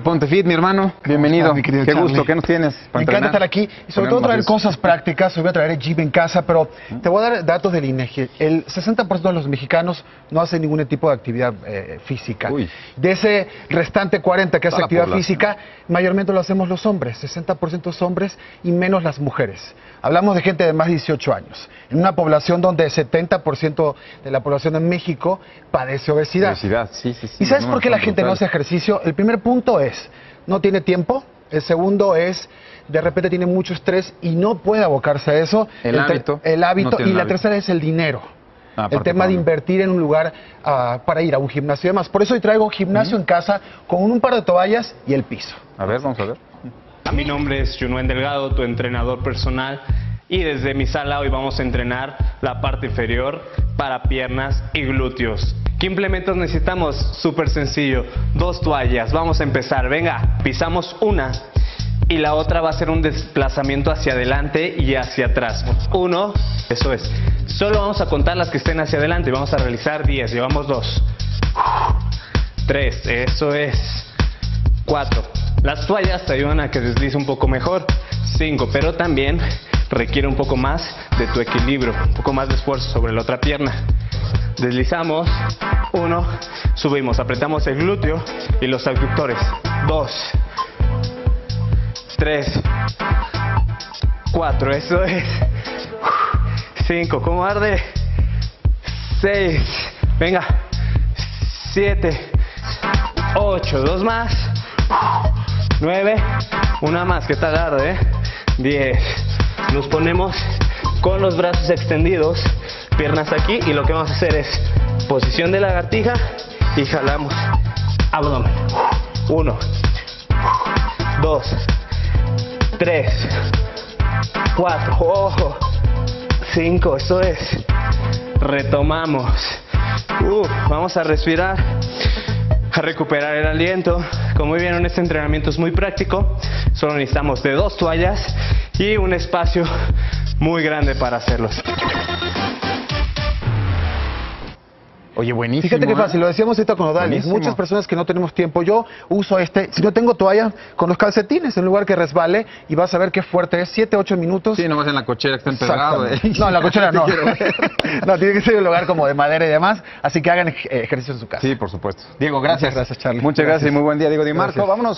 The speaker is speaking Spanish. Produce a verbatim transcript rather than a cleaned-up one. Ponte Fit, mi hermano, bienvenido. Mi querido, qué Charlie. Gusto, ¿qué nos tienes? Me encanta estar aquí y sobre todo traer cosas prácticas. Hoy voy a traer el gym en casa, pero te voy a dar datos del INEGI. El sesenta por ciento de los mexicanos no hacen ningún tipo de actividad eh, física. Uy. De ese restante cuarenta por ciento que hace actividad física, mayormente lo hacemos los hombres, sesenta por ciento los hombres y menos las mujeres. Hablamos de gente de más de dieciocho años, en una población donde el setenta por ciento de la población en México padece obesidad. Obesidad, sí, sí, sí. ¿Y sabes por qué la gente no hace ejercicio? El primer punto es Es, no tiene tiempo. El segundo es, de repente tiene mucho estrés y no puede abocarse a eso. El, el hábito. El hábito. No tiene y la hábito. Tercera es el dinero. Ah, el tema de invertir en un lugar uh, para ir a un gimnasio y demás. Por eso hoy traigo gimnasio uh-huh. en casa con un par de toallas y el piso. A ver, vamos a ver. A mi nombre es Junuen Delgado, tu entrenador personal. Y desde mi sala hoy vamos a entrenar la parte inferior para piernas y glúteos. ¿Qué implementos necesitamos? Súper sencillo, dos toallas. Vamos a empezar, venga, pisamos una y la otra va a ser un desplazamiento hacia adelante y hacia atrás. Uno, eso es. Solo vamos a contar las que estén hacia adelante, vamos a realizar diez, llevamos dos. Tres, eso es. Cuatro, las toallas te ayudan a que deslice un poco mejor. Cinco, pero también requiere un poco más de tu equilibrio, un poco más de esfuerzo sobre la otra pierna. Deslizamos, uno, subimos, apretamos el glúteo y los abductores, dos, tres, cuatro, eso es, cinco, como arde, seis, venga, siete, ocho, dos más, nueve, una más, que tal arde, ¿eh? diez, nos ponemos con los brazos extendidos, piernas aquí y lo que vamos a hacer es posición de lagartija y jalamos abdomen. uno, dos, tres, cuatro, ojo, cinco, eso es. Retomamos. Uh, vamos a respirar, a recuperar el aliento. Como vieron, este entrenamiento es muy práctico. Solo necesitamos de dos toallas y un espacio muy grande para hacerlos. Oye, buenísimo. Fíjate qué fácil, ¿eh? Lo decíamos esto con Odalys. Muchas personas que no tenemos tiempo. Yo uso este, si no tengo toalla, con los calcetines, en lugar que resbale, y vas a ver qué fuerte es. siete, ocho minutos. Sí, nomás en la cochera que está empedrado. ¿Eh? No, en la cochera no. No, tiene que ser un lugar como de madera y demás. Así que hagan ejercicio en su casa. Sí, por supuesto. Diego, gracias. Muchas gracias, Charlie. Muchas gracias, gracias y muy buen día, Diego Di Marco. Gracias. Vámonos.